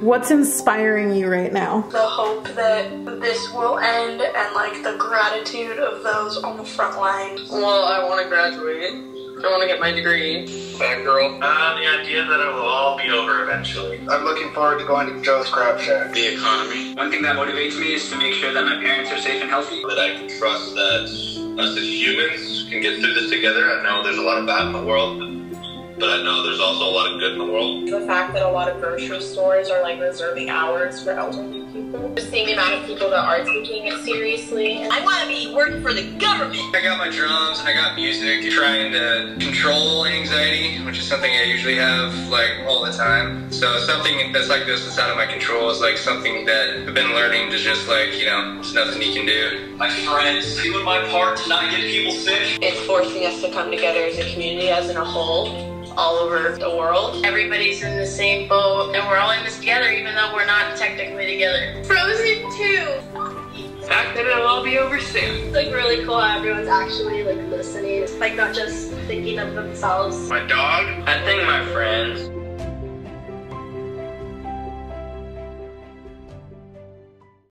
What's inspiring you right now? The hope that this will end and like the gratitude of those on the front line. Well, I want to graduate. I want to get my degree. Bad girl. The idea that it will all be over eventually. I'm looking forward to going to Joe's Crab Shack. The economy. One thing that motivates me is to make sure that my parents are safe and healthy. That I can trust that us as humans can get through this together. I know there's a lot of bad in the world, but I know there's also a lot of good in the world. The fact that a lot of grocery stores are like reserving hours for elderly people. Just seeing the amount of people that are taking it seriously. I want to be working for the government. I got my drums and I got music, trying to control anxiety, which is something I usually have like all the time. So something that's like this that's out of my control is like something that I've been learning to just like, you know, there's nothing you can do. My friends, doing my part to not get people sick. It's forcing us to come together as a community, as in a whole. All over the world. Everybody's in the same boat and we're all in this together even though we're not technically together. Frozen 2! The fact that it'll all be over soon. It's like really cool how everyone's actually like listening. It's like not just thinking of themselves. My dog. I think my friends.